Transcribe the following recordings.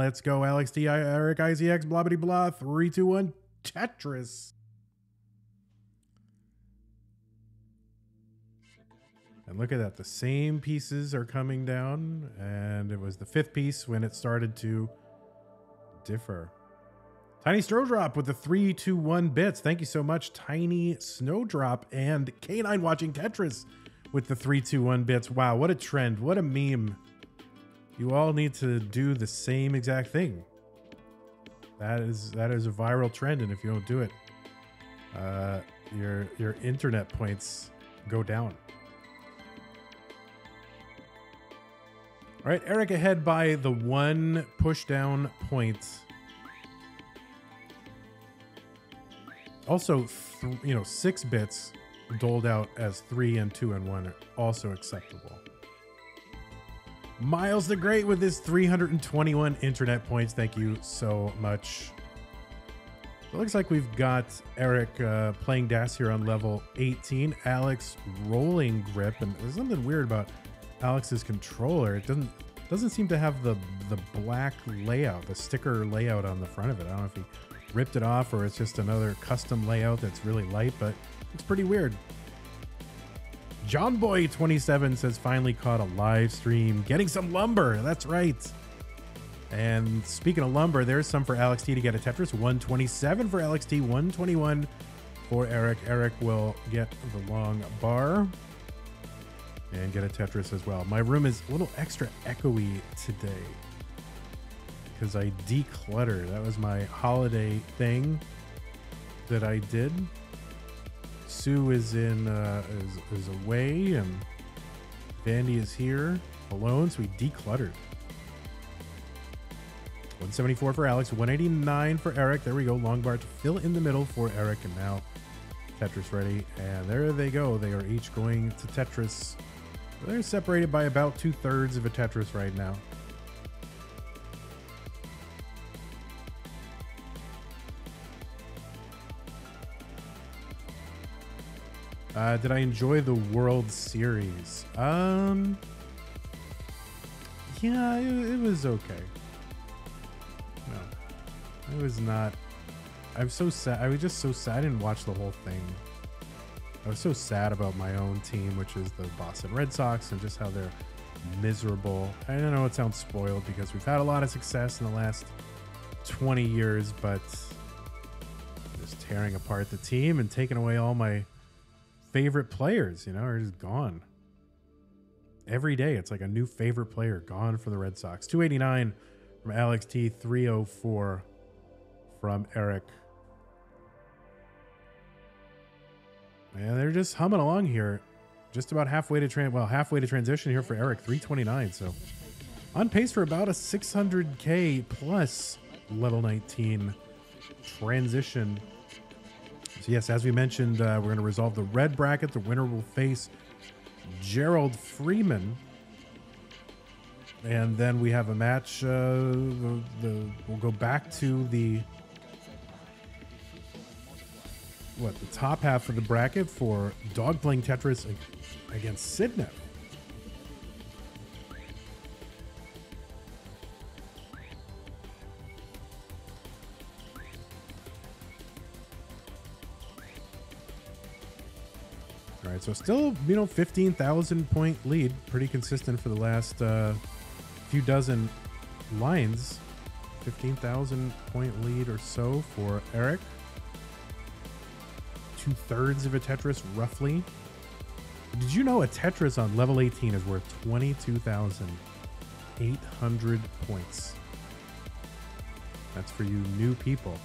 Let's go, Alex T, Eric ICX, blah, blah, blah, 3, 2, 1, Tetris. And look at that, the same pieces are coming down, and it was the fifth piece when it started to differ. Tiny Snowdrop with the 3, 2, 1 bits. Thank you so much, Tiny Snowdrop. And K9 watching Tetris with the 3, 2, 1 bits. Wow, what a trend, what a meme. You all need to do the same exact thing. That is a viral trend, and if you don't do it, your internet points go down. All right, Eric ahead by the 1 push down point. Also, you know, 6 bits doled out as 3 and 2 and 1 are also acceptable. Miles the Great with his 321 internet points. Thank you so much. It looks like we've got Eric playing DAS here on level 18. Alex rolling grip, and there's something weird about Alex's controller. It doesn't seem to have the black layout, the sticker layout on the front of it. I don't know if he ripped it off or it's just another custom layout that's really light, but it's pretty weird. JohnBoy27 says finally caught a live stream, getting some lumber. That's right. And speaking of lumber, there's some for Alex T to get a Tetris. 127 for Alex T, 121 for Eric. Eric will get the long bar and get a Tetris as well. My room is a little extra echoey today because I decluttered. That was my holiday thing that I did. Sue is in is away, and Vandy is here alone, so we decluttered. 174 for Alex, 189 for Eric. There we go. Long bar to fill in the middle for Eric, and now Tetris ready. And there they go. They are each going to Tetris. They're separated by about 2/3 of a Tetris right now. Did I enjoy the World Series? Yeah, it was okay. No, it was not. I'm so sad. I was just so sad I didn't watch the whole thing. I was so sad about my own team, which is the Boston Red Sox, and just how they're miserable. I don't know, it sounds spoiled because we've had a lot of success in the last 20 years, but just tearing apart the team and taking away all my favorite players, you know, are just gone. Every day it's like a new favorite player gone for the Red Sox. 289 from Alex T, 304 from Eric. And they're just humming along here. Just about halfway to halfway to transition here for Eric, 329. So on pace for about a 600K plus level 19 transition. So yes, as we mentioned, we're going to resolve the red bracket. The winner will face Gerald Freeman. And then we have a match. We'll go back to the top half of the bracket for Dog playing Tetris against Sidnev. So still, you know, 15,000 point lead, pretty consistent for the last few dozen lines. 15,000 point lead or so for Eric. 2/3 of a Tetris, roughly. Did you know a Tetris on level 18 is worth 22,800 points? That's for you new people.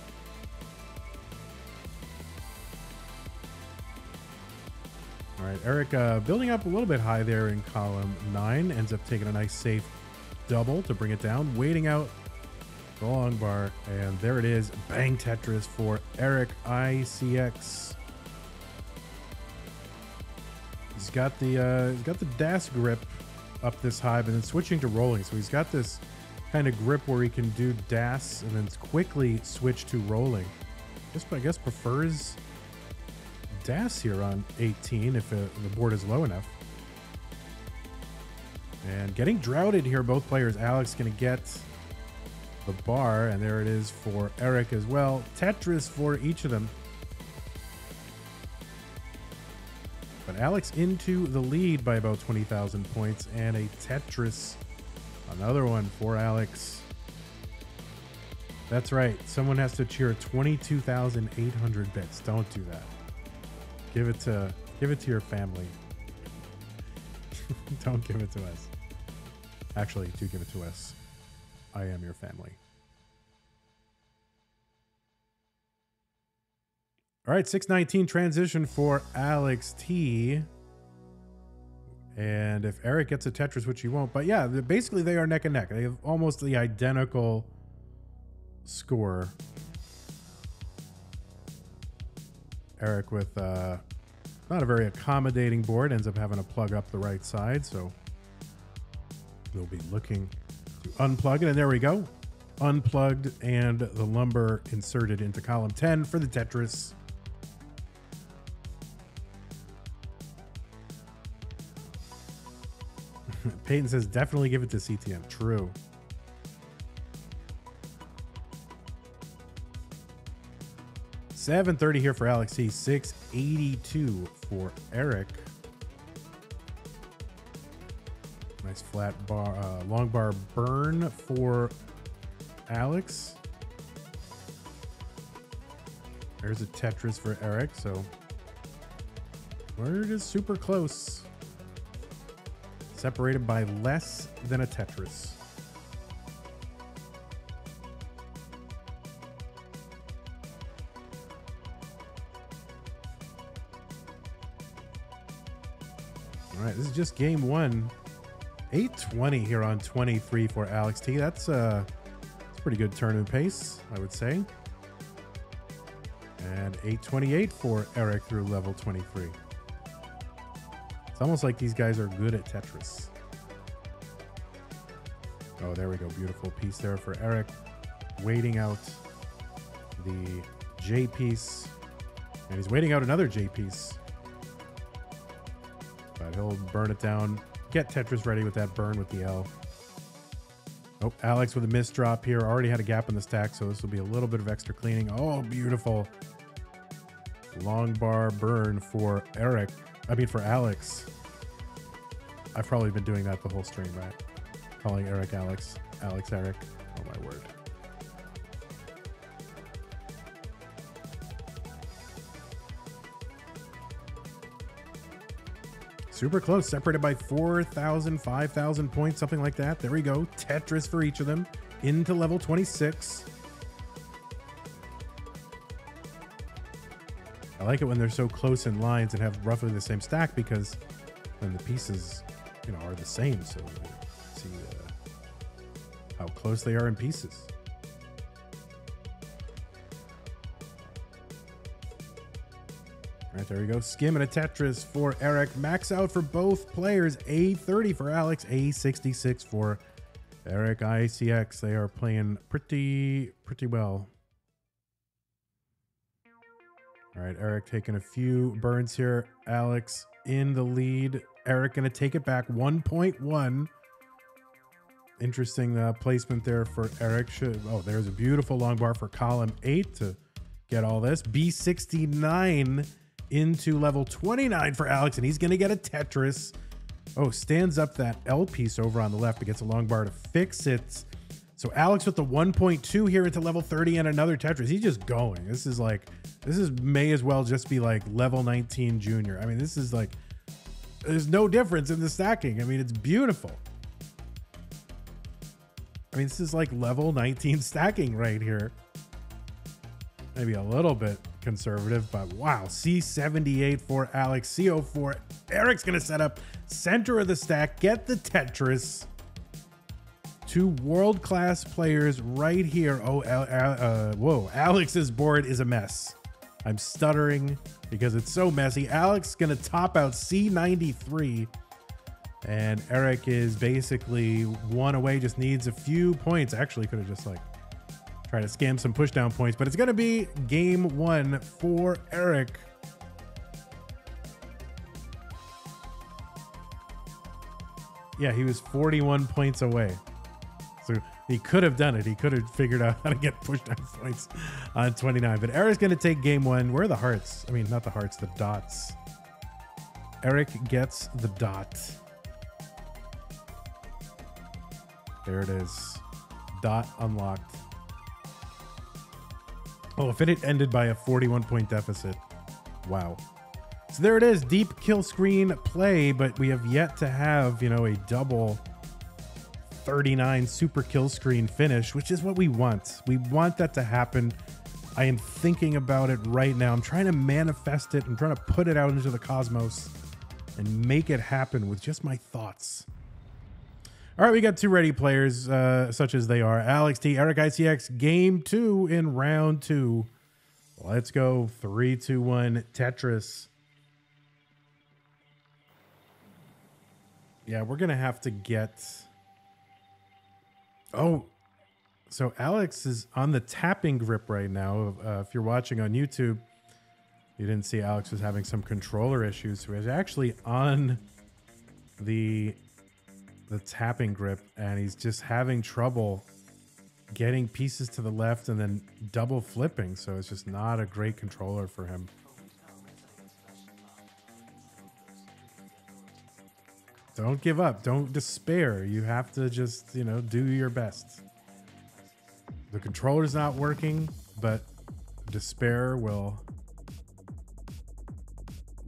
All right, Eric building up a little bit high there in column 9. Ends up taking a nice safe double to bring it down. Waiting out the long bar. And there it is. Bang Tetris for Eric ICX. He's got the DAS grip up this high, but then switching to rolling. So he's got this kind of grip where he can do DAS and then quickly switch to rolling. Just, I guess, prefers DAS here on 18 if the board is low enough. And getting droughted here, both players. Alex gonna get the bar, and there it is for Eric as well. Tetris for each of them. But Alex into the lead by about 20,000 points, and a Tetris, another one for Alex. That's right, someone has to cheer 22,800 bits. Don't do that. Give it to your family. Don't give it to us. Actually, do give it to us. I am your family. All right, 619 transition for Alex T. And if Eric gets a Tetris, which he won't, but yeah, basically they are neck and neck. They have almost the identical score. Eric with not a very accommodating board, ends up having to plug up the right side, so we'll be looking to unplug it. And there we go. Unplugged and the lumber inserted into column 10 for the Tetris. Peyton says, definitely give it to CTM. True. $730 here for Alex T, $682 for Eric. Nice flat bar, long bar burn for Alex. There's a Tetris for Eric, so we're just super close. Separated by less than a Tetris. All right, this is just game one. 820 here on 23 for Alex T. That's a pretty good turn and pace, I would say. And 828 for Eric through level 23. It's almost like these guys are good at Tetris. Oh, there we go. Beautiful piece there for Eric. Waiting out the J piece. And he's waiting out another J piece. But he'll burn it down. Get Tetris ready with that burn with the L. Oh, Alex with a missed drop here. Already had a gap in the stack, so this will be a little bit of extra cleaning. Oh, beautiful. Long bar burn for Eric. I mean, for Alex. I've probably been doing that the whole stream, right? Calling Eric Alex. Alex Eric. Oh, my word. Super close, separated by 4,000, 5,000 points, something like that. There we go. Tetris for each of them into level 26. I like it when they're so close in lines and have roughly the same stack, because then the pieces, you know, are the same. So you see how close they are in pieces. All right, there we go. Skim and a Tetris for Eric. Max out for both players. A30 for Alex, A66 for Eric ICX. They are playing pretty well. All right, Eric taking a few burns here. Alex in the lead. Eric going to take it back. 1.1. Interesting placement there for Eric. Oh, there's a beautiful long bar for column 8 to get all this. B69. Into level 29 for Alex, and he's going to get a Tetris. Oh, stands up that L piece over on the left, but gets a long bar to fix it. So Alex with the 1.2 here into level 30 and another Tetris. He's just going. This is may as well just be like level 19 junior. I mean, this is like, there's no difference in the stacking. I mean, it's beautiful. I mean, this is like level 19 stacking right here. Maybe a little bit conservative, but wow. C78 for Alex, CO4. Eric's gonna set up center of the stack, get the Tetris. Two world-class players right here. Oh, whoa, Alex's board is a mess. I'm stuttering because it's so messy. Alex gonna top out C93, and Eric is basically one away, just needs a few points. Actually, could have just like try to scam some pushdown points, but it's going to be game one for Eric. Yeah, he was 41 points away. So He could have done it. He could have figured out how to get pushed down points on 29. But Eric's going to take game one. Where are the hearts? I mean, not the hearts, the dots. Eric gets the dot. There it is. Dot unlocked. Oh, if it had ended by a 41-point deficit. Wow. So there it is. Deep kill screen play, but we have yet to have, you know, a double 39 super kill screen finish, which is what we want. We want that to happen. I am thinking about it right now. I'm trying to manifest it. I'm trying to put it out into the cosmos and make it happen with just my thoughts. All right, we got two ready players, such as they are. Alex T, Eric ICX, game two in round two. Let's go. 3, 2, 1, Tetris. Yeah, we're going to have to get... Oh, so Alex is on the tapping grip right now. If you're watching on YouTube, you didn't see Alex was having some controller issues. So he's actually on the tapping grip, and he's just having trouble getting pieces to the left and then double flipping. So it's just not a great controller for him. Don't give up. Don't despair. You have to just, you know, do your best. The controller's not working, but despair will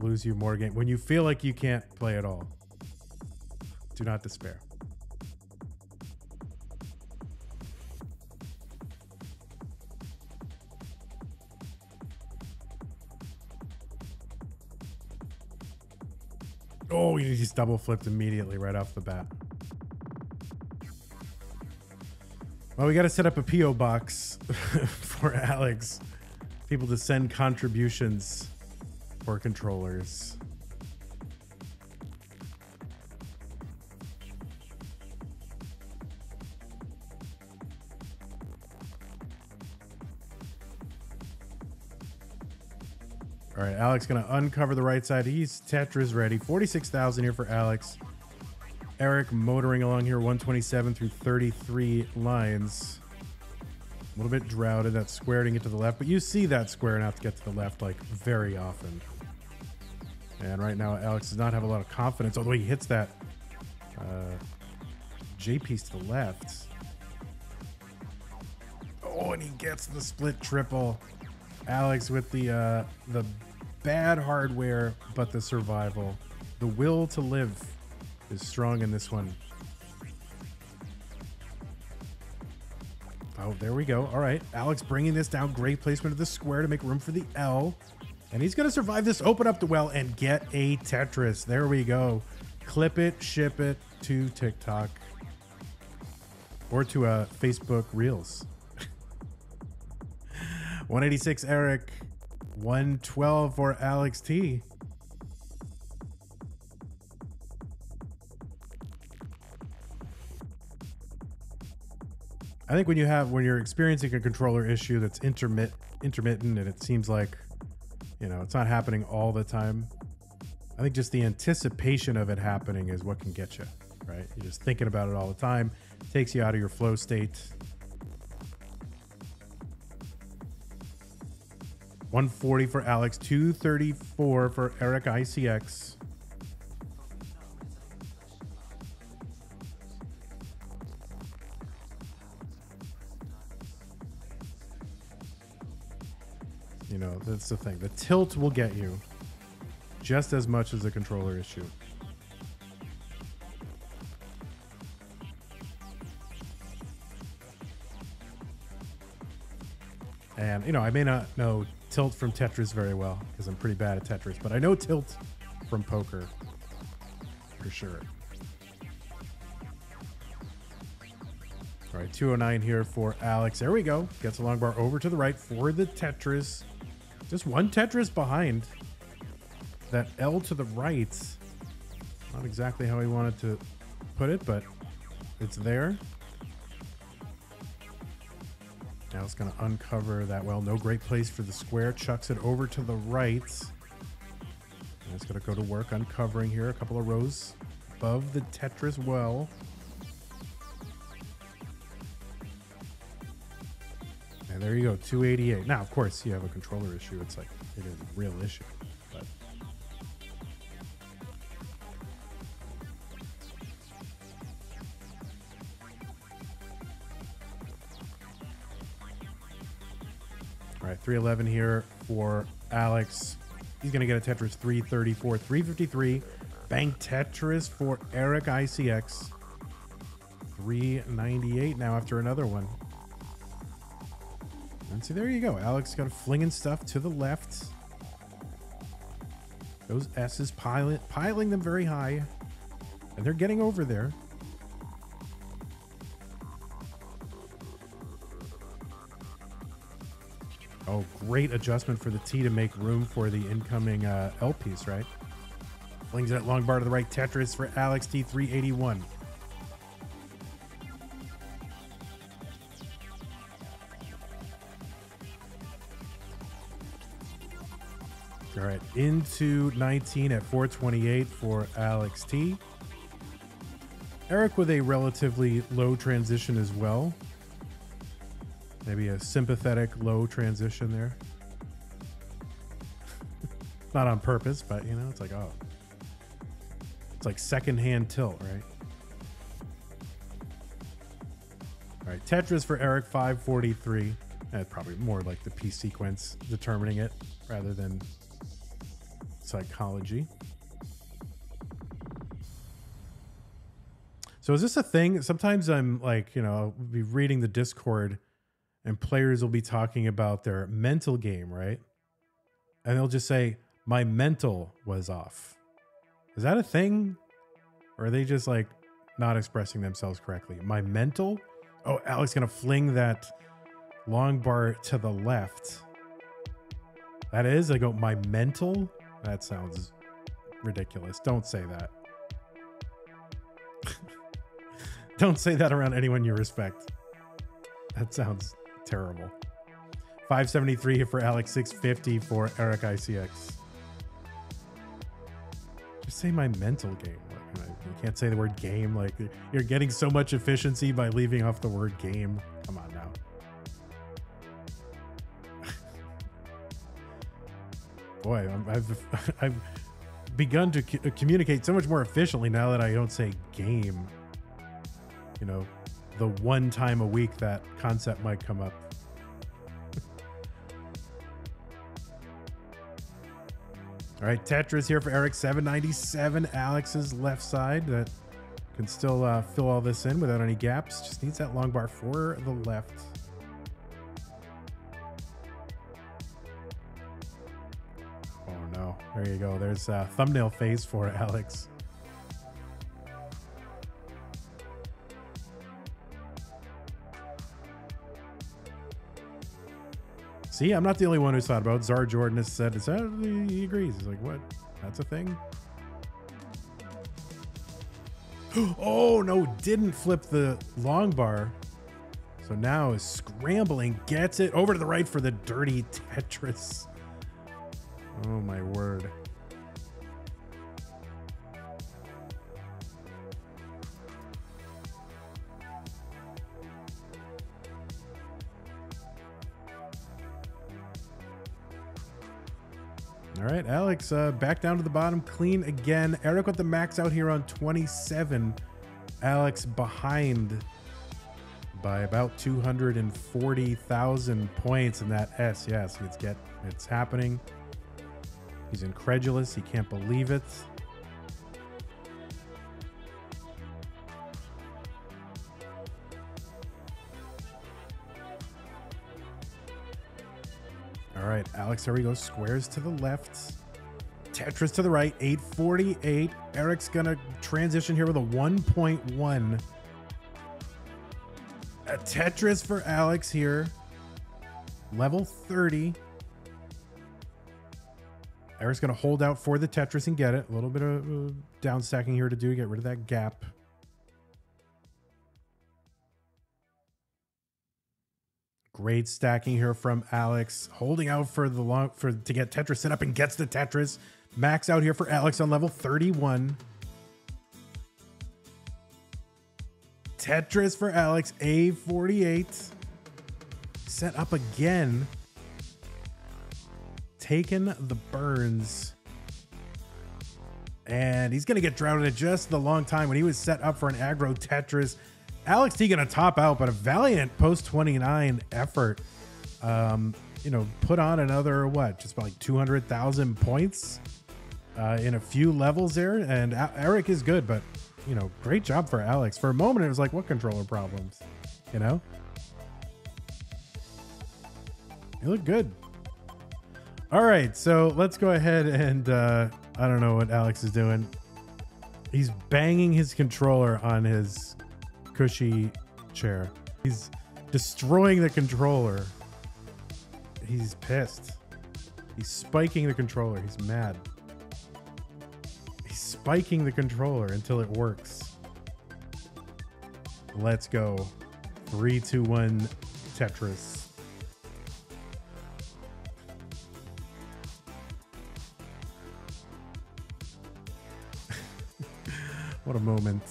lose you more games. When you feel like you can't play at all, do not despair. Oh, you just double flipped immediately right off the bat. Well, we got to set up a P.O. box for Alex. People to send contributions for controllers. All right, Alex going to uncover the right side. He's Tetris ready. 46,000 here for Alex. Eric motoring along here, 127 through 33 lines. A little bit droughted. That square didn't get to the left, but you see that square not to get to the left like very often. And right now, Alex does not have a lot of confidence, although he hits that J piece to the left. Oh, and he gets the split triple. Alex with the bad hardware, but the survival. The will to live is strong in this one. Oh, there we go. All right. Alex bringing this down. Great placement of the square to make room for the L. And he's going to survive this, open up the well, and get a Tetris. There we go. Clip it, ship it to TikTok. Or to Facebook Reels. 186 Eric, 112 for Alex T. I think when you're experiencing a controller issue that's intermittent and it seems like, you know, it's not happening all the time. I think just the anticipation of it happening is what can get you, right? You're just thinking about it all the time. It takes you out of your flow state. 140 for Alex, 234 for Eric ICX. You know, that's the thing. The tilt will get you just as much as the controller issue. And, you know, I may not know tilt from Tetris very well because I'm pretty bad at Tetris, but I know tilt from poker for sure. All right, 209 here for Alex. There we go. Gets a long bar over to the right for the Tetris. Just one Tetris behind. That L to the right. Not exactly how he wanted to put it, but it's there. Now it's going to uncover that well. No great place for the square. Chucks it over to the right. And it's going to go to work uncovering here a couple of rows above the Tetris well. And there you go, 288. Now, of course, you have a controller issue. It's like, it is a real issue. But all right, 311 here for Alex. He's going to get a Tetris 334, 353. Bank Tetris for Eric ICX. 398 now after another one. And so there you go. Alex got flinging stuff to the left. Those S's piling them very high. And they're getting over there. Oh, great adjustment for the T to make room for the incoming L piece, right? Flings that long bar to the right. Tetris for Alex T, 381. All right, into 19 at 428 for Alex T. Eric with a relatively low transition as well. Maybe a sympathetic low transition there. Not on purpose, but you know, it's like, oh. It's like secondhand tilt, right? All right, Tetris for Eric, 543. That's probably more like the P sequence determining it rather than psychology. So is this a thing? Sometimes I'm like, you know, I'll be reading the Discord and players will be talking about their mental game, right? And they'll just say, my mental was off. Is that a thing? Or are they just like not expressing themselves correctly? My mental? Oh, Alex gonna fling that long bar to the left. That is, I go, my mental? That sounds ridiculous. Don't say that. Don't say that around anyone you respect. That sounds terrible. 573 here for Alex, 650 for Eric ICX. Just say my mental game. Like, you can't say the word game. Like, you're getting so much efficiency by leaving off the word game. Come on now. Boy, I've begun to communicate so much more efficiently now that I don't say game. You know, the one time a week that concept might come up. All right, Tetris here for Eric, 797. Alex's left side that can still fill all this in without any gaps. Just needs that long bar for the left. Oh no, there you go. There's a thumbnail face for Alex. See, I'm not the only one who's thought about it. Czar Jordan has said, he agrees. He's like, what? That's a thing? Oh, no, didn't flip the long bar. So now is scrambling, gets it over to the right for the dirty Tetris. Oh, my word. All right, Alex, back down to the bottom, clean again. Eric with the max out here on 27. Alex behind by about 240,000 points in that S. Yes, it's happening. He's incredulous. He can't believe it. All right, Alex, here we go. Squares to the left. Tetris to the right, 848. Eric's going to transition here with a 1.1. A Tetris for Alex here. Level 30. Eric's going to hold out for the Tetris and get it. A little bit of down stacking here to do. Get rid of that gap. Great stacking here from Alex, holding out for the to get Tetris set up and gets the Tetris. Max out here for Alex on level 31. Tetris for Alex, A48. set up again. Taking the burns. And he's going to get drowned at just the long time when he was set up for an aggro Tetris. Alex T going to top out, but a valiant post 29 effort. You know, put on another, what, just about like 200,000 points in a few levels there. And Eric is good, but, you know, great job for Alex. For a moment, it was like, what controller problems, you know? You look good. All right, so let's go ahead and... I don't know what Alex is doing. He's banging his controller on his cushy chair. He's destroying the controller. He's pissed. He's spiking the controller. He's mad. He's spiking the controller until it works. Let's go. 3, 2, 1, Tetris. What a moment.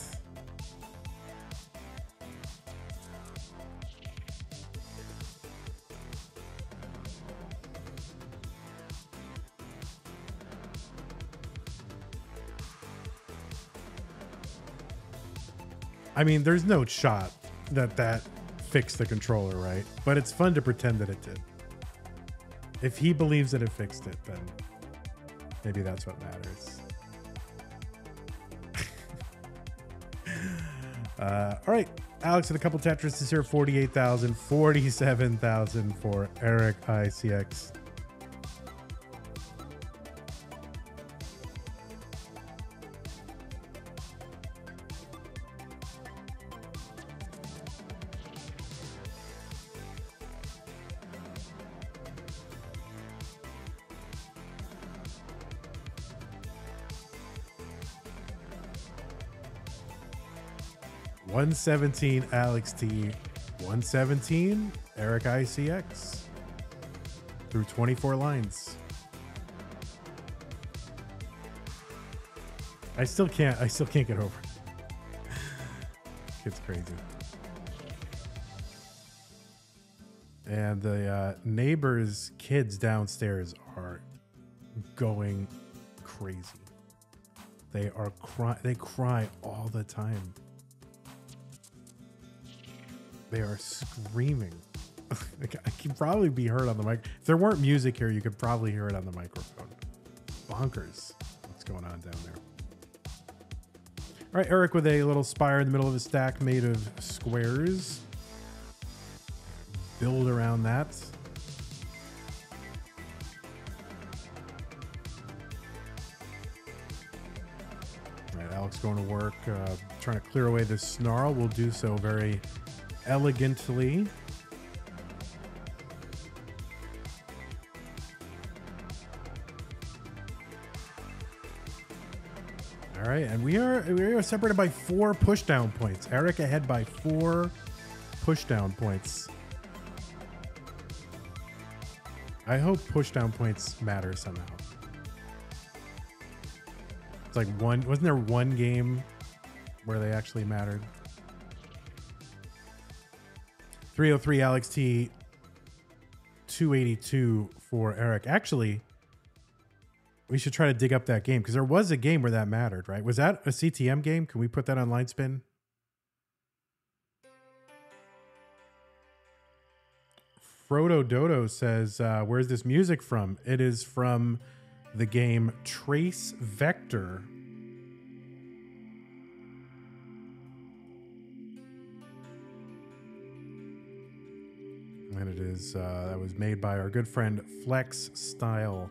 I mean, there's no shot that that fixed the controller, right? But it's fun to pretend that it did. If he believes that it fixed it, then maybe that's what matters. All right, Alex with a couple Tetris is here. 48,000, 47,000 for Eric ICX. $117 Alex T, $117 Eric ICX through 24 lines. I still can't get over it. It's crazy. And the neighbors' kids downstairs are going crazy. They cry all the time. They are screaming. I can probably be heard on the mic. If there weren't music here, you could probably hear it on the microphone. Bonkers. What's going on down there? All right, Eric with a little spire in the middle of a stack made of squares. Build around that. All right, Alex going to work, trying to clear away this snarl. We'll do so very elegantly. All right, and we are separated by 4 pushdown points. Eric ahead by 4 pushdown points. I hope pushdown points matter somehow. It's like one, wasn't there one game where they actually mattered? 303 Alex T, 282 for Eric. Actually, we should try to dig up that game because there was a game where that mattered, right? Was that a CTM game? Can we put that on Line Spin? Frodo Dodo says, where's this music from? It is from the game Trace Vector. And it is, that was made by our good friend Flex Style.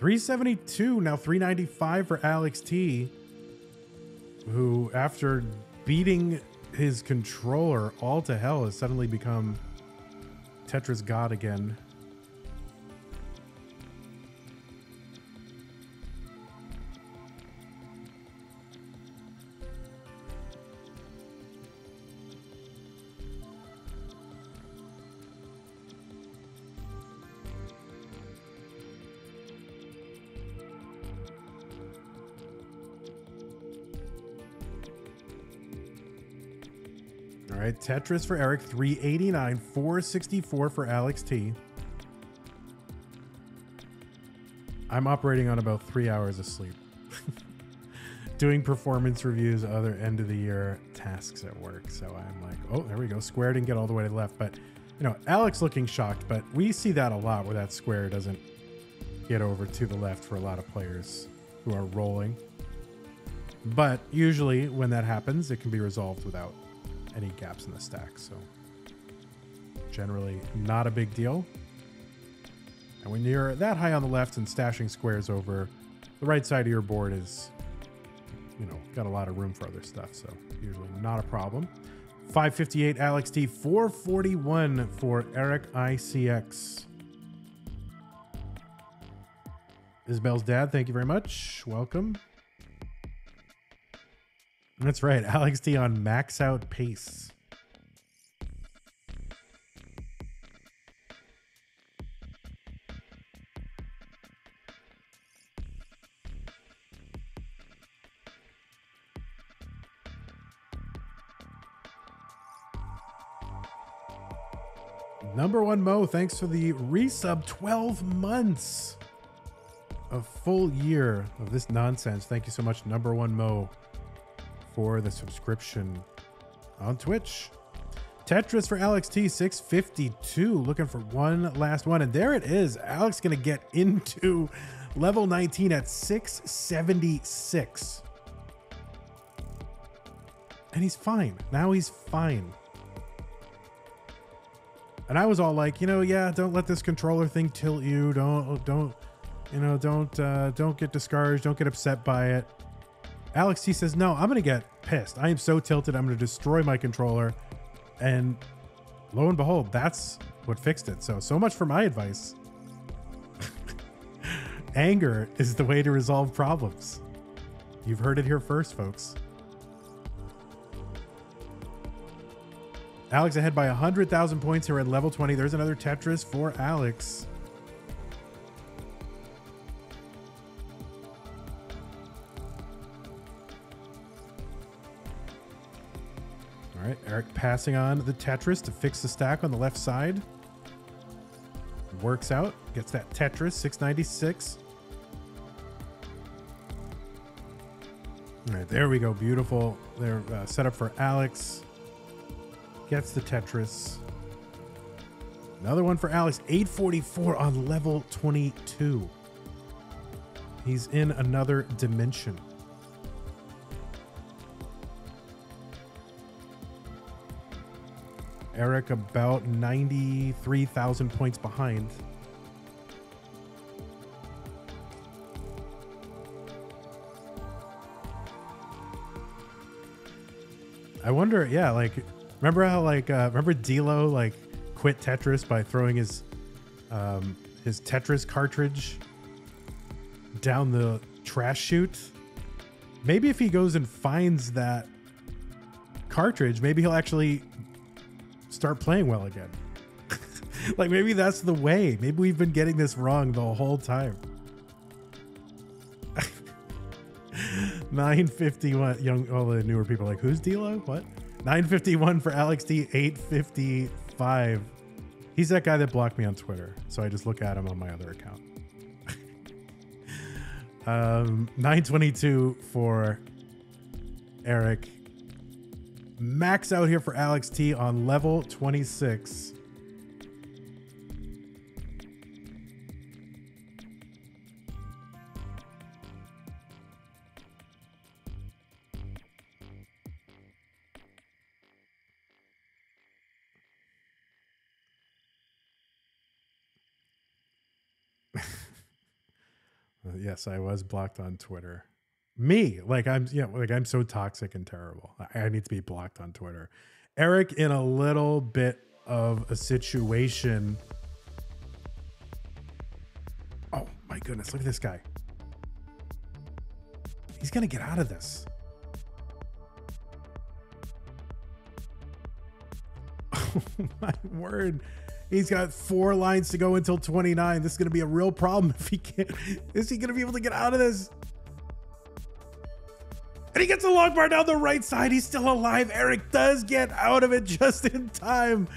372, now 395 for Alex T, who after beating his controller all to hell has suddenly become Tetris God again. All right, Tetris for Eric, 389, 464 for Alex T. I'm operating on about 3 hours of sleep. Doing performance reviews, other end of the year tasks at work. So I'm like, oh, there we go. Square didn't get all the way to the left, but you know, Alex looking shocked, but we see that a lot where that square doesn't get over to the left for a lot of players who are rolling. But usually when that happens, it can be resolved without any gaps in the stack. So generally not a big deal. And when you're that high on the left and stashing squares over the right side of your board is, you know, got a lot of room for other stuff. So usually not a problem. 558 Alex T, 441 for Eric ICX. Isabel's dad, thank you very much. Welcome. That's right. Alex T on max out pace. Number One Mo, thanks for the resub. 12 months, a full year of this nonsense. Thank you so much, Number One Mo, for the subscription on Twitch. Tetris for Alex T, 652, looking for one last one. And there it is. Alex gonna get into level 19 at 676. And he's fine. Now he's fine. And I was all like, you know, yeah, don't let this controller thing tilt you. Don't, you know, don't get discouraged. Don't get upset by it. Alex T says, no, I'm going to get pissed. I am so tilted. I'm going to destroy my controller. And lo and behold, that's what fixed it. So much for my advice. Anger is the way to resolve problems. You've heard it here first, folks. Alex ahead by 100,000 points here at level 20. There's another Tetris for Alex. All right, Eric passing on the Tetris to fix the stack on the left side. Works out, gets that Tetris, 696. All right, there we go, beautiful. They're set up for Alex. Gets the Tetris. Another one for Alex, 844 on level 22. He's in another dimension. Eric about 93,000 points behind. I wonder, yeah, like, remember how, like, remember D-Lo, like, quit Tetris by throwing his Tetris cartridge down the trash chute? Maybe if he goes and finds that cartridge, maybe he'll actually start playing well again. Like, maybe that's the way. Maybe we've been getting this wrong the whole time. 951. Young, all the newer people are like, who's D-Lo? What? 951 for Alex T, 855. He's that guy that blocked me on Twitter, so I just look at him on my other account. 922 for Eric. Max out here for Alex T on level 26. Yes, I was blocked on Twitter. Me, like I'm, yeah, you know, like I'm so toxic and terrible. I need to be blocked on Twitter. Eric in a little bit of a situation. Oh my goodness, look at this guy. He's gonna get out of this. Oh my word. He's got 4 lines to go until 29. This is going to be a real problem if he can't. Is he going to be able to get out of this? and he gets a long bar down the right side. He's still alive. Eric does get out of it just in time.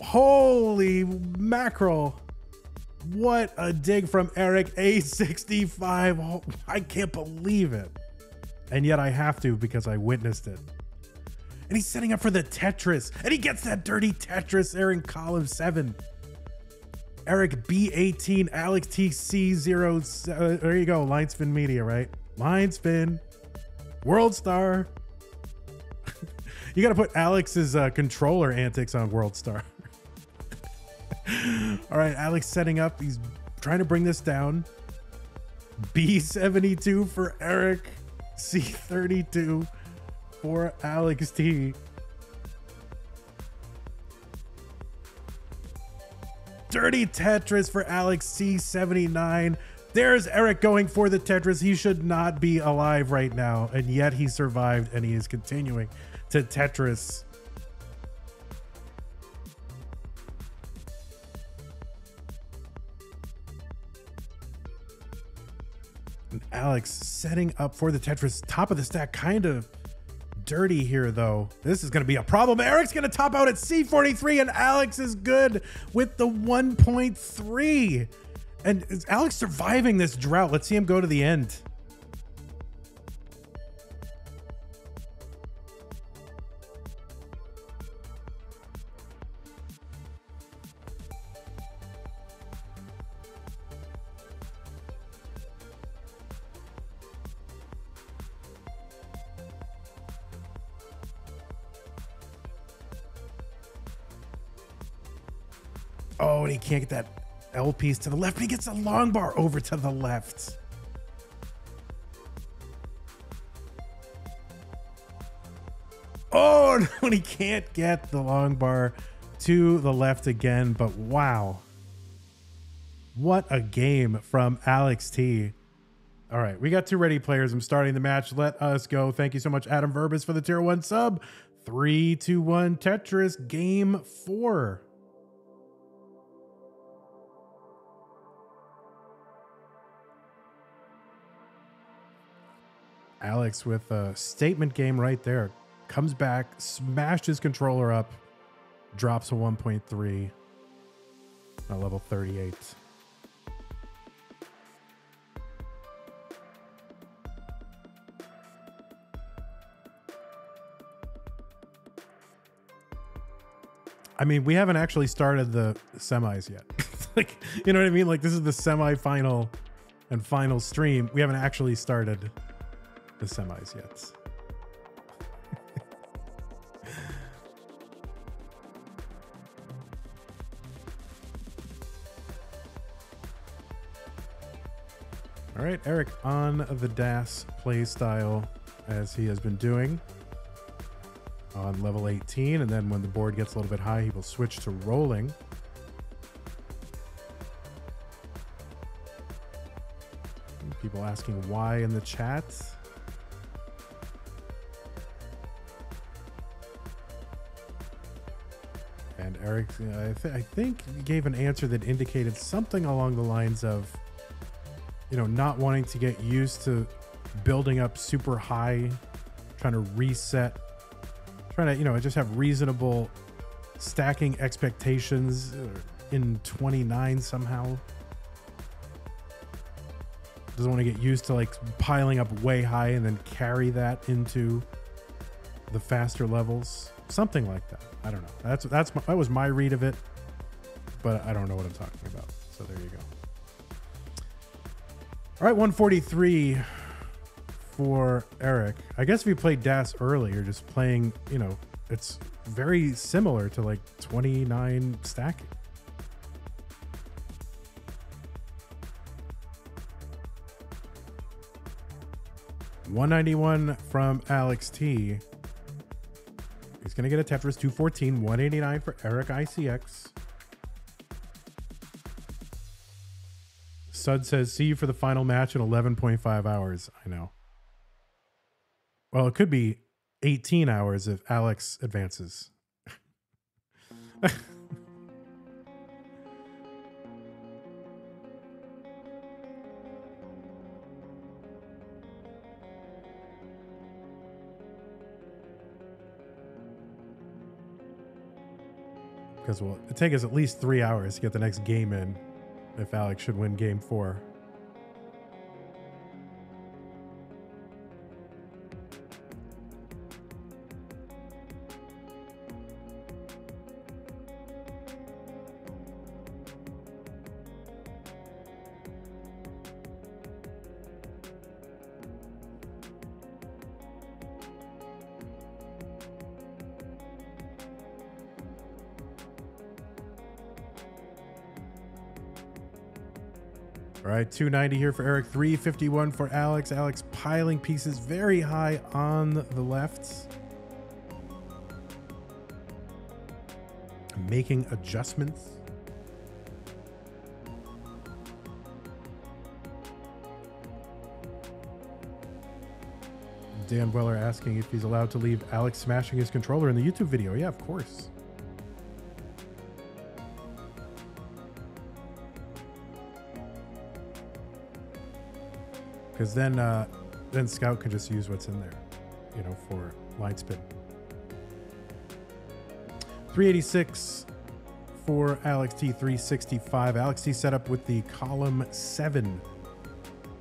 Holy mackerel. What a dig from Eric. 865. Oh, I can't believe it. And yet I have to because I witnessed it. And he's setting up for the Tetris. And he gets that dirty Tetris there in column 7. Eric B18, Alex T C0. There you go. Linespin Media, right? Linespin. World Star. You got to put Alex's controller antics on World Star. All right, Alex setting up. He's trying to bring this down. B72 for Eric. C32 for Alex T. Dirty Tetris for Alex C79. There's Eric going for the Tetris. He should not be alive right now, and yet he survived, and he is continuing to Tetris. And Alex setting up for the Tetris. Top of the stack, kind of dirty here, though. This is going to be a problem. Eric's going to top out at C43, and Alex is good with the 1.3. And is Alex surviving this drought? Let's see him go to the end. Oh, and he can't get that L piece to the left, but he gets a long bar over to the left. Oh, no, and he can't get the long bar to the left again, but wow. What a game from Alex T. All right, we got two ready players. I'm starting the match. Let us go. Thank you so much, Adam Verbis, for the tier 1 sub. 3-2-1 Tetris, game 4. Alex with a statement game right there. Comes back, smashed his controller up, drops a 1.3 at level 38. I mean, we haven't actually started the semis yet. Like, you know what I mean? Like, this is the semi-final and final stream. We haven't actually started the semis yet. All right, Eric on the DAS play style as he has been doing on level 18. And then when the board gets a little bit high, he will switch to rolling. People asking why in the chat. And Eric, I think gave an answer that indicated something along the lines of, you know, not wanting to get used to building up super high, trying to reset, trying to, you know, just have reasonable stacking expectations in 29 somehow. Doesn't want to get used to like piling up way high and then carry that into the faster levels. Something like that. I don't know. That was my read of it, but I don't know what I'm talking about. So there you go. All right, 143 for Eric. I guess if you played DAS early, you're just playing, you know, it's very similar to like 29 stacking. $191 from Alex T. He's going to get a Tetris. $214, $189 for Eric ICX. Sud says, see you for the final match in 11.5 hours. I know. Well, it could be 18 hours if Alex advances. because we'll, it'll take us at least 3 hours to get the next game in if Alex should win game 4. All right, 290 here for Eric, 351 for Alex. Alex piling pieces very high on the left. Making adjustments. Dan Weller asking if he's allowed to leave Alex smashing his controller in the YouTube video. Yeah, of course. Because then Scout can just use what's in there, you know, for line spin. 386 for Alex T, 365. Alex T set up with the column 7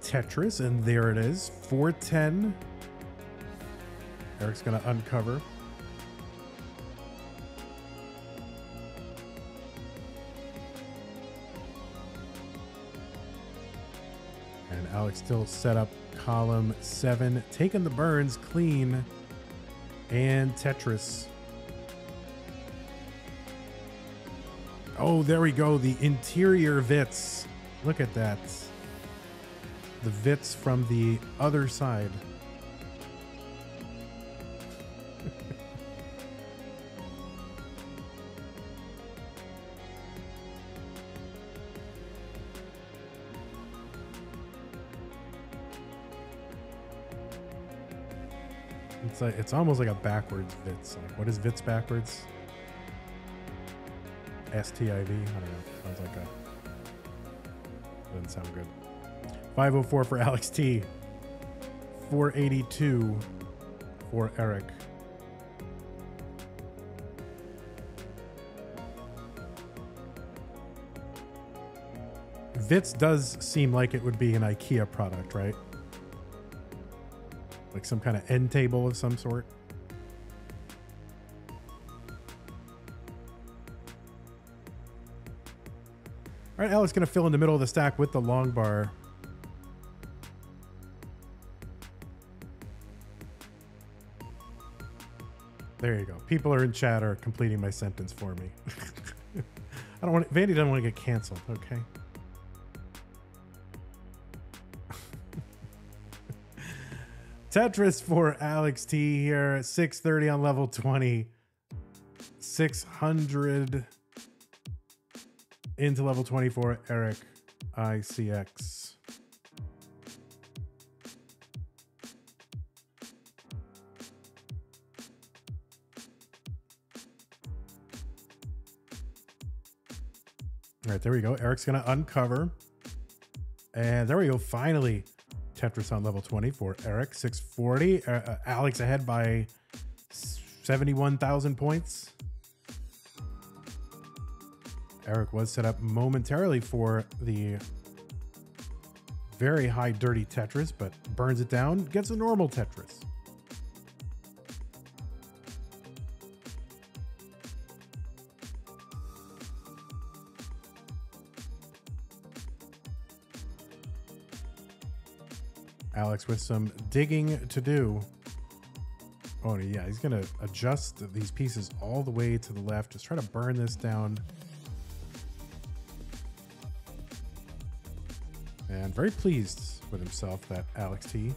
Tetris, and there it is, 410. Eric's going to uncover. Alex still set up column 7, taking the burns clean, and Tetris. Oh, there we go. The interior Vits. Look at that. The Vits from the other side. It's almost like a backwards Vits. Like, what is Vits backwards? STIV? I don't know. Sounds like a... Doesn't sound good. 504 for Alex T. 482 for Eric. Vits does seem like it would be an IKEA product, right? Like some kind of end table of some sort. All right, Alex gonna fill in the middle of the stack with the long bar. There you go. People are in chat are completing my sentence for me. I don't want, Vandy doesn't want to get canceled, okay? Tetris for Alex T here, 630 on level 20, 600 into level 24, Eric ICX. All right, there we go. Eric's gonna uncover. And there we go, finally. Tetris on level 20 for Eric, 640. Alex ahead by 71,000 points. Eric was set up momentarily for the very high dirty Tetris, but burns it down, gets a normal Tetris. Alex with some digging to do. Oh yeah, he's gonna adjust these pieces all the way to the left. Just try to burn this down. And very pleased with himself, that Alex T.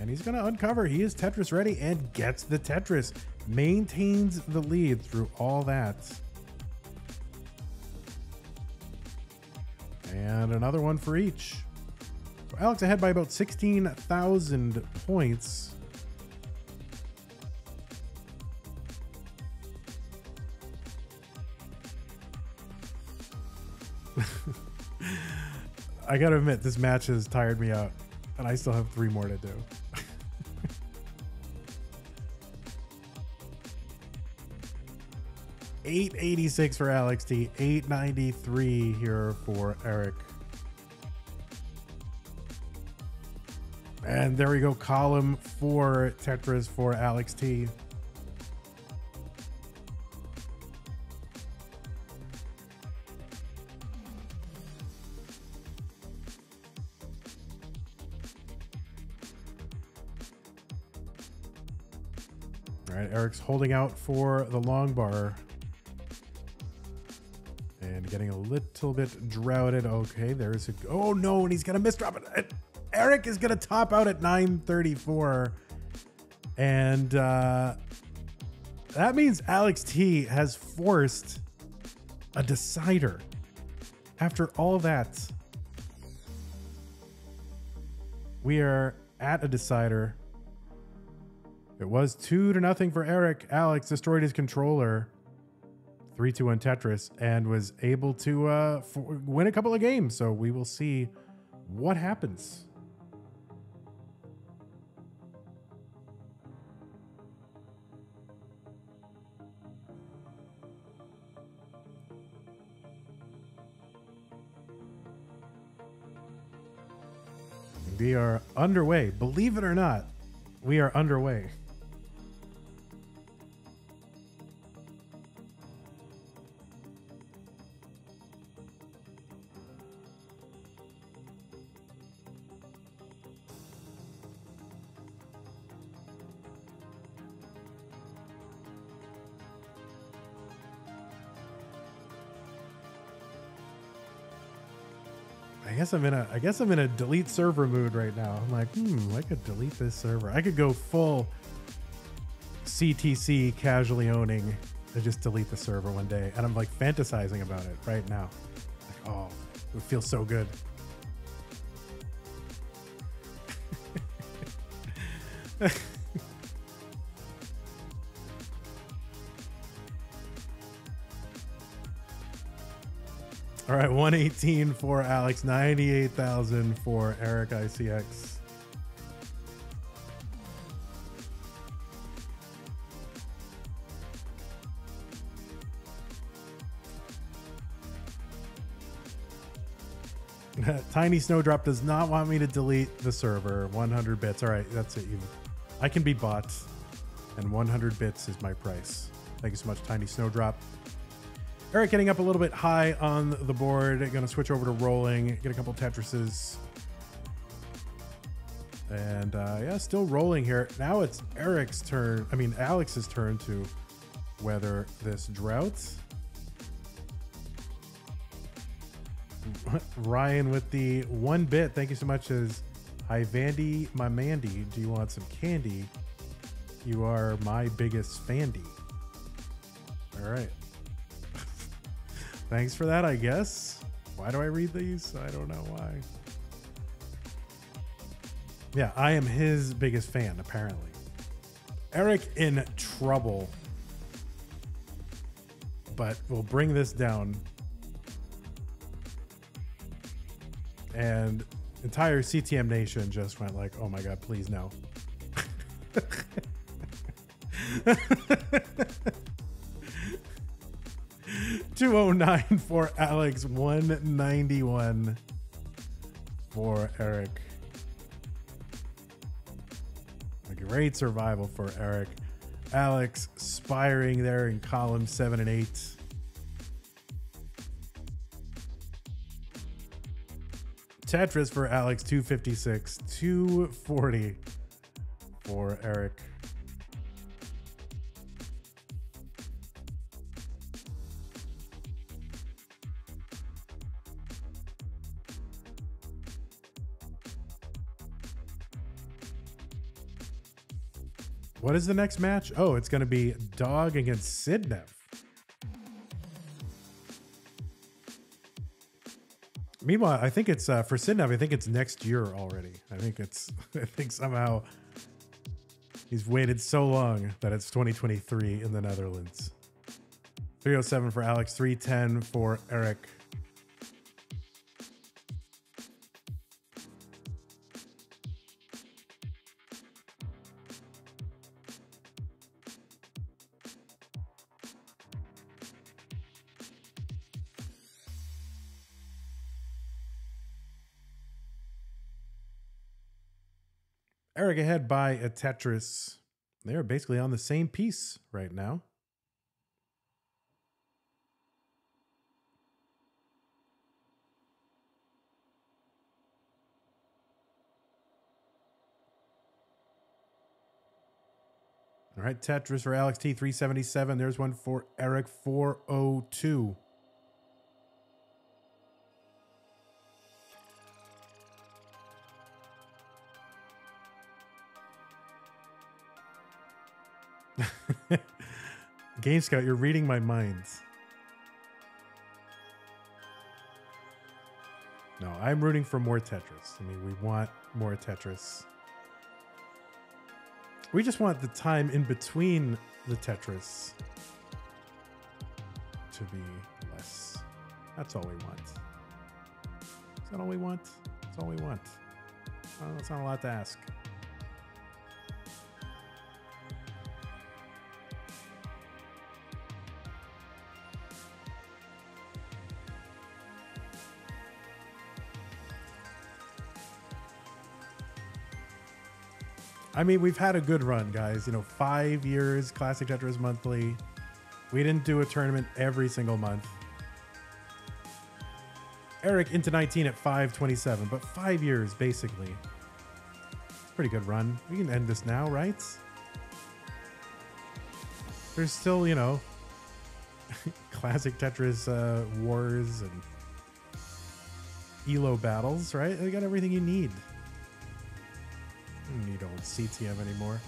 And he's gonna uncover. He is Tetris ready and gets the Tetris. Maintains the lead through all that. And another one for each. Alex ahead by about 16,000 points. I gotta admit, this match has tired me out, and I still have 3 more to do. 886 for Alex T, 893 here for Eric. And there we go, column 4 Tetris for Alex T. All right, Eric's holding out for the long bar and getting a little bit droughted. Okay, there's a, oh no, and he's gonna misdrop it. Eric is gonna top out at 934, and that means Alex T has forced a decider after all that. We are at a decider. It was 2-0 for Eric. Alex destroyed his controller, 3-2 on Tetris, and was able to win a couple of games. So we will see what happens. We are underway. Believe it or not, we are underway. I guess I'm in a delete server mood right now. I'm like, I could delete this server. I could go full CTC casually owning and just delete the server one day. And I'm like fantasizing about it right now. Like, oh, it would feel so good. All right, 118 for Alex, 98,000 for Eric ICX. Tiny Snowdrop does not want me to delete the server. 100 bits. All right, that's it. I can be bought, and 100 bits is my price. Thank you so much, Tiny Snowdrop. Eric getting up a little bit high on the board. Gonna switch over to rolling, get a couple Tetrises. And yeah, still rolling here. Now it's Eric's turn, I mean, Alex's turn to weather this drought. Ryan with the 1 bit. Thank you so much. As, hi Vandy, my Mandy, do you want some candy? You are my biggest Fandy. All right. Thanks for that, I guess. Why do I read these? I don't know why. Yeah, I am his biggest fan, apparently. Eric in trouble. But we'll bring this down. And entire CTM nation just went like, oh my God, please no. $209 for Alex, $191 for Eric. A great survival for Eric. Alex spiring there in column 7 and 8. Tetris for Alex, $256, $240 for Eric. What is the next match? Oh, it's going to be Dog against Sidnev. Meanwhile, I think it's for Sidnev, I think it's next year already. I think somehow he's waited so long that it's 2023 in the Netherlands. 307 for Alex, 310 for Eric. Eric ahead by a Tetris. They're basically on the same piece right now. All right, Tetris for Alex T, 377. There's one for Eric, 402. Game Scout, you're reading my minds. No, I'm rooting for more Tetris. I mean, we want more Tetris. We just want the time in between the Tetris to be less. That's all we want. Is that all we want? That's all we want. That's not a lot to ask. I mean, we've had a good run, guys. You know, 5 years, Classic Tetris Monthly. We didn't do a tournament every single month. Eric into 19 at 527, but 5 years, basically. It's a pretty good run. We can end this now, right? There's still, you know, Classic Tetris wars and ELO battles, right? They got everything you need. I don't need old CTM anymore.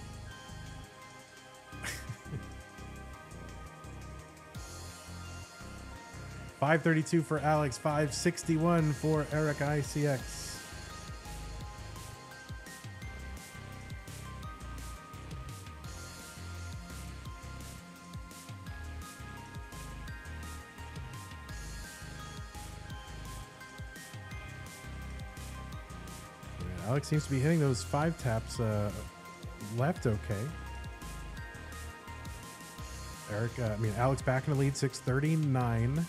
$532 for Alex, $561 for Eric ICX. Alex seems to be hitting those five taps left. Okay. Alex back in the lead, 639.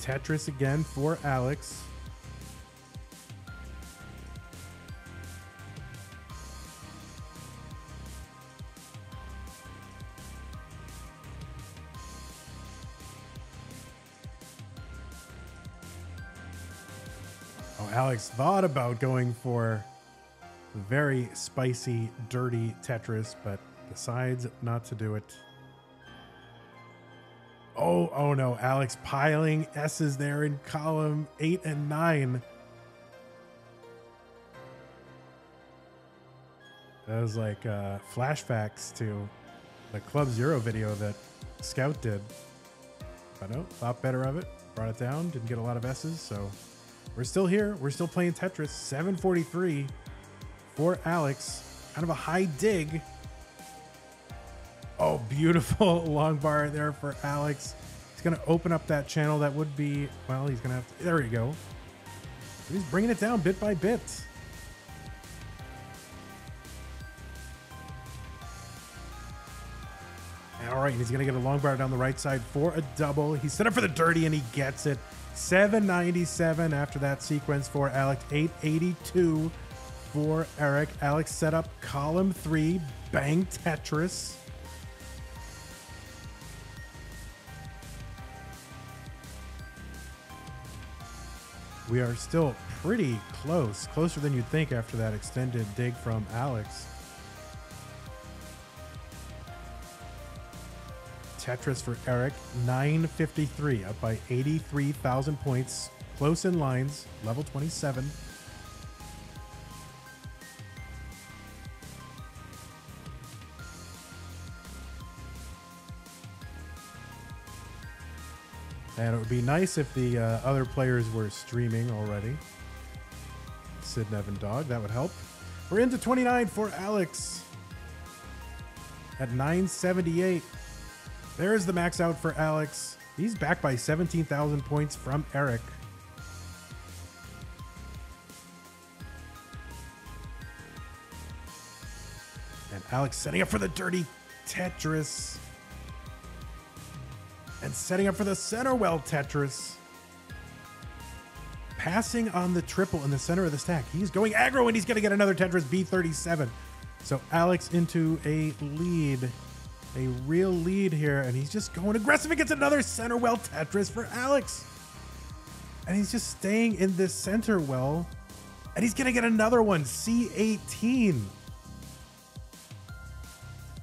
Tetris again for Alex. Alex thought about going for the very spicy, dirty Tetris, but decides not to do it. Oh no, Alex piling S's there in column 8 and 9. That was like flashbacks to the Club Zero video that Scout did. I know, thought better of it, brought it down, didn't get a lot of S's, so... We're still here. We're still playing Tetris. 743 for Alex. Kind of a high dig. Oh, beautiful long bar there for Alex. He's going to open up that channel. That would be, well, he's going to have to, there we go. He's bringing it down bit by bit. All right, he's going to get a long bar down the right side for a double. He's set up for the dirty and he gets it. 797 after that sequence for Alex, 882 for Eric. Alex set up column 3, bang Tetris. We are still pretty close, closer than you'd think after that extended dig from Alex. Tetris for Eric, 953, up by 83,000 points, close in lines, level 27. And it would be nice if the other players were streaming already. Sidnev and Dog, that would help. We're into 29 for Alex at 978. There's the max out for Alex. He's back by 17,000 points from Eric. And Alex setting up for the dirty Tetris. And setting up for the Centerwell Tetris. passing on the triple in the center of the stack. He's going aggro and he's going to get another Tetris B37. So Alex into a lead, a real lead here, and he's just going aggressive. It gets another center well Tetris for Alex. And he's just staying in this center well, and he's going to get another one, C18.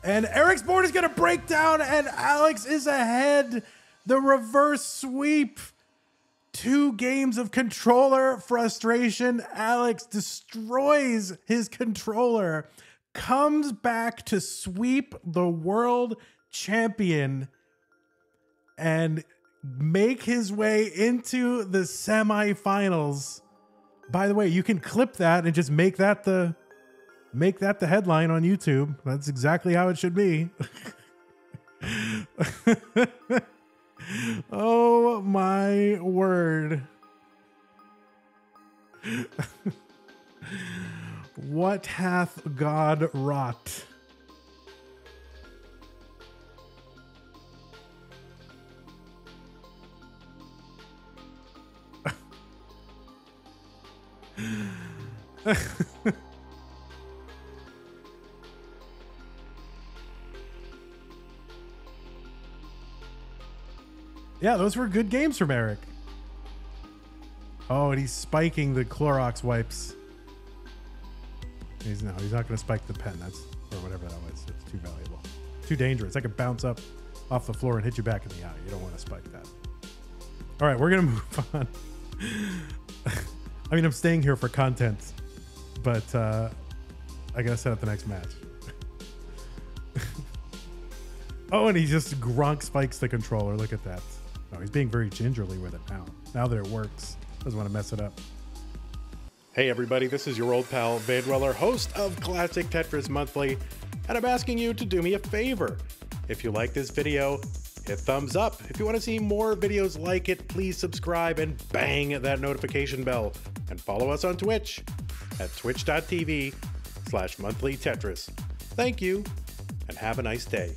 And Eric's board is going to break down, and Alex is ahead. The reverse sweep. 2 games of controller frustration. Alex destroys his controller, comes back to sweep the world champion and make his way into the semifinals. By the way, you can clip that and just make that the headline on YouTube. That's exactly how it should be. Oh my word. What hath God wrought? Yeah, those were good games from Eric. Oh, and he's spiking the Clorox wipes. He's not going to spike the pen. That's, or whatever that was. It's too valuable. Too dangerous. I could bounce up off the floor and hit you back in the eye. You don't want to spike that. All right, we're going to move on. I mean, I'm staying here for content, but I got to set up the next match. Oh, and he just Gronk spikes the controller. Look at that. Oh, he's being very gingerly with it now. Now that it works, doesn't want to mess it up. Hey everybody, this is your old pal, Dan Weller, host of Classic Tetris Monthly, and I'm asking you to do me a favor. If you like this video, hit thumbs up. If you want to see more videos like it, please subscribe and bang that notification bell. And follow us on Twitch at twitch.tv/monthlytetris. Thank you, and have a nice day.